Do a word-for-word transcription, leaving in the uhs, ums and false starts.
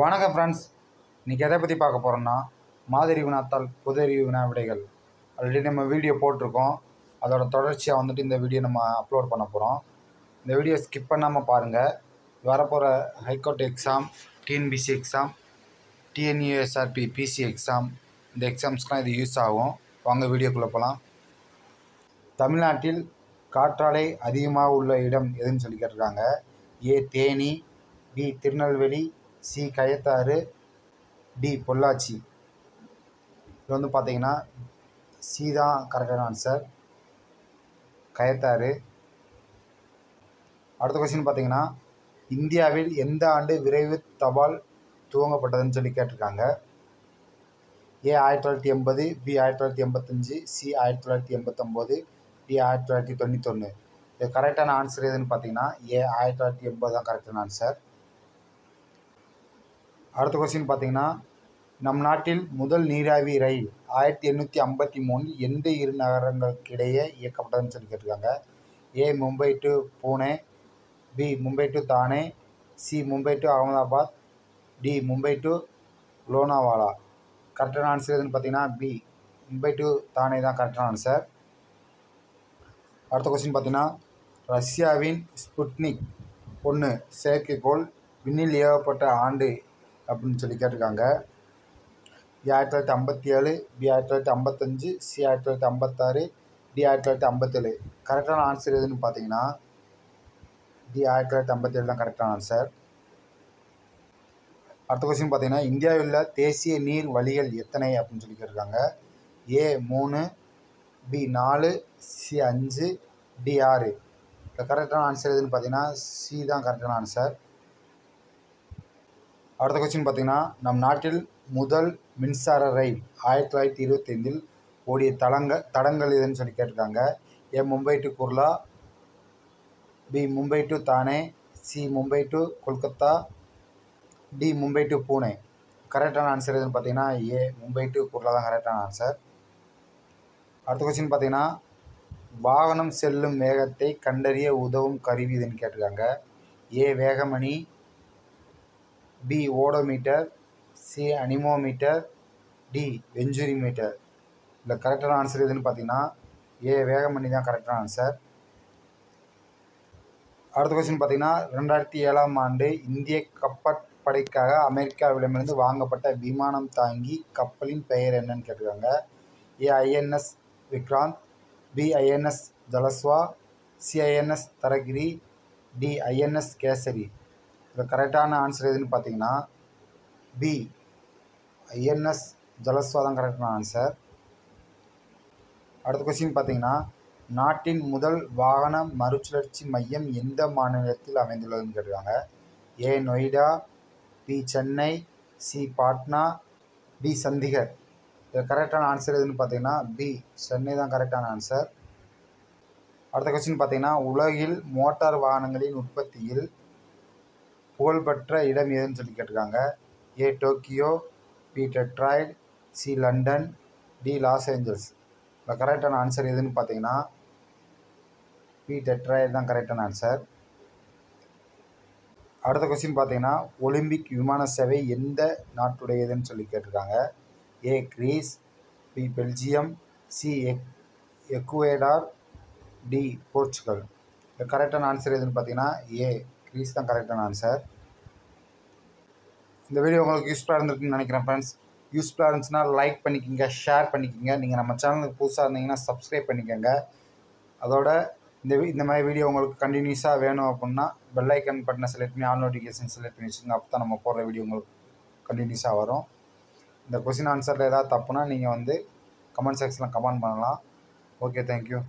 வணக்கம் ஃப்ரெண்ட்ஸ், இன்றைக்கி எதை பற்றி பார்க்க போகிறோன்னா மாதிரி வினாத்தால் பொது அறிவு வினா விடைகள். ஆல்ரெடி நம்ம வீடியோ போட்டிருக்கோம், அதோட தொடர்ச்சியாக வந்துட்டு இந்த வீடியோ நம்ம அப்லோட் பண்ண போகிறோம். இந்த வீடியோ ஸ்கிப் பண்ணாமல் பாருங்கள். வரப்போகிற high court exam, TNPSC exam, TNUSRB PC exam, இந்த எக்ஸாம்ஸ்க்கெலாம் இது யூஸ் ஆகும். வாங்க வீடியோக்குள்ளே போகலாம். தமிழ்நாட்டில் காற்றாலை அதிகமாக உள்ள இடம் எதுன்னு சொல்லி கேட்டிருக்காங்க. A Theni, B Tirunelveli, C Kayathar, D Pollachi. இது வந்து பார்த்திங்கன்னா சி தான் கரெக்டான ஆன்சர், கயத்தாறு. அடுத்த கொஸ்டின் பார்த்திங்கன்னா இந்தியாவில் எந்த ஆண்டு விரைவு தபால் துவங்கப்பட்டதுன்னு சொல்லி கேட்டிருக்காங்க. ஏ ஆயிரத்தி தொள்ளாயிரத்தி எண்பது, பி ஆயிரத்தி தொள்ளாயிரத்தி எண்பத்தஞ்சு, சி ஆயிரத்தி தொள்ளாயிரத்தி எண்பத்தொம்போது, டி ஆயிரத்தி தொள்ளாயிரத்தி தொண்ணூத்தொன்று. இது கரெக்டான ஆன்சர் எதுன்னு பார்த்தீங்கன்னா ஏ ஆயிரத்தி தொள்ளாயிரத்தி எண்பது தான் கரெக்டான ஆன்சர். அடுத்த கொஸ்டின் பார்த்தீங்கன்னா நம் நாட்டில் முதல் நீராவி ரயில் ஆயிரத்தி எண்ணூற்றி ஐம்பத்தி மூணில் எந்த இரு நகரங்களுக்கு இடையே இயக்கப்பட்டதுன்னு சொல்லி கேட்டிருக்காங்க. A Mumbai to Pune, B Mumbai to Thane, C Mumbai to Ahmedabad, D Mumbai to Lonavala. கரெக்டான ஆன்சர் எதுன்னு பார்த்தீங்கன்னா பி மும்பை டு தானே தான் கரெக்டான ஆன்சர். அடுத்த கொஸ்டின் பார்த்தீங்கன்னா ரஷ்யாவின் ஸ்புட்னிக் ஒன்று செயற்கைக்கோள் விண்ணில் ஏவப்பட்ட ஆண்டு அப்படின்னு சொல்லி கேட்டிருக்காங்க. ஏ ஆயிரத்தி தொள்ளாயிரத்தி ஐம்பத்தி ஏழு, பி ஆயிரத்தி தொள்ளாயிரத்தி ஐம்பத்தஞ்சு, சி ஆயிரத்தி தொள்ளாயிரத்தி ஐம்பத்தாறு, டி ஆயிரத்தி தொள்ளாயிரத்தி ஐம்பத்தேழு. கரெக்டான ஆன்சர் எதுன்னு பார்த்தீங்கன்னா டி ஆயிரத்தி தொள்ளாயிரத்தி ஐம்பத்தேழு தான் கரெக்டான ஆன்சர். அடுத்த கொஸ்டின் பார்த்தீங்கன்னா இந்தியாவில் உள்ள தேசிய நீர் வழிகள் எத்தனை அப்படின்னு சொல்லி கேட்டிருக்காங்க. ஏ மூணு, பி நாலு, சி அஞ்சு, டி ஆறு. இப்போ கரெக்டான ஆன்சர் எதுன்னு பார்த்தீங்கன்னா சி தான் கரெக்டான ஆன்சர். அடுத்த கொஸ்டின் பார்த்தீங்கன்னா நம் நாட்டில் முதல் மின்சார ரயில் ஆயிரத்தி தொள்ளாயிரத்தி இருபத்தி ஐந்தில் ஓடிய தளங்க தடங்கள் எதுன்னு சொல்லி கேட்டிருக்காங்க. A Mumbai to Kurla, B Mumbai to Thane, C Mumbai to Kolkata, D Mumbai to Pune. கரெக்டான ஆன்சர் எதுன்னு பார்த்தீங்கன்னா ஏ மும்பை டு குர்லா தான் கரெக்டான ஆன்சர். அடுத்த கொஸ்டின் பார்த்தீங்கன்னா வாகனம் செல்லும் வேகத்தை கண்டறிய உதவும் கருவி இதுன்னு கேட்டிருக்காங்க. ஏ வேகமணி, B odometer, C anemometer, D venturi meter. இல்லை கரெக்டான ஆன்சர் எதுன்னு பார்த்தீங்கன்னா ஏ வேகமணி தான் கரெக்டான ஆன்சர். அடுத்த கொஸ்டின் பார்த்தீங்கன்னா ரெண்டாயிரத்தி ஏழாம் ஆண்டு இந்திய கப்பற்படைக்காக அமெரிக்காவிடமிருந்து வாங்கப்பட்ட விமானம் தாங்கி கப்பலின் பெயர் என்னன்னு கேட்டிருக்காங்க. A INS Vikrant, B INS Jalashwa, C INS Taragiri, D INS Kesari. இதில் கரெக்டான ஆன்சர் எதுன்னு பார்த்தீங்கன்னா பி ஐஎன்எஸ் ஜலஸ்வா தான் கரெக்டான ஆன்சர். அடுத்த கொஸ்டின் பார்த்தீங்கன்னா நாட்டின் முதல் வாகன மறுசுழற்சி மையம் எந்த மாநிலத்தில் அமைந்துள்ளதுன்னு கேட்டிருக்காங்க. A Noida, B Chennai, C Patna, D Chandigarh. இது கரெக்டான ஆன்சர் எதுன்னு பார்த்தீங்கன்னா பி சென்னை தான் கரெக்டான ஆன்சர். அடுத்த கொஸ்டின் பார்த்தீங்கன்னா உலகில் மோட்டார் வாகனங்களின் உற்பத்தியில் புகழ்பெற்ற இடம் எதுன்னு சொல்லி கேட்டிருக்காங்க. A Tokyo, B Detroit, C London, D Los Angeles. இந்த கரெக்டான ஆன்சர் எதுன்னு பார்த்தீங்கன்னா பி டெட்ராய்டு தான் கரெக்டான ஆன்சர். அடுத்த கொஸ்டின் பார்த்தீங்கன்னா ஒலிம்பிக் விமான சேவை எந்த நாட்டுடையதுன்னு சொல்லி கேட்டிருக்காங்க. A Greece, B Belgium, C Ecuador, D Portugal. இப்போ கரெக்டான ஆன்சர் எதுன்னு பார்த்தீங்கன்னா ஏ கிரீஸ் தான் கரெக்டான ஆன்சர். இந்த வீடியோ உங்களுக்கு யூஸ்ஃபுல்லாக இருந்திருக்குன்னு நினைக்கிறேன் ஃப்ரெண்ட்ஸ். யூஸ்ஃபுல்லாக இருந்துச்சுன்னா லைக் பண்ணிக்கோங்க, ஷேர் பண்ணிக்கோங்க. நீங்கள் நம்ம சேனலுக்கு புதுசாக இருந்தீங்கன்னா சப்ஸ்கிரைப் பண்ணிக்கோங்க. அதோட இந்த இந்த மாதிரி வீடியோ உங்களுக்கு கண்டினியூஸாக வேணும் அப்படின்னா பெல் ஐக்கன் பட்டனை செலக்ட் பண்ணி ஆல் நோட்டிஃபிகேஷன் செலக்ட் பண்ணி வச்சுக்கோங்க. அப்போ தான் நம்ம போடுற வீடியோ உங்களுக்கு கண்டினியூஸாக வரும். இந்த கொஸ்டின் ஆன்சரில் ஏதாவது தப்புனா நீங்கள் வந்து கமெண்ட் செக்ஷனில் கமெண்ட் பண்ணலாம். Okay, thank you.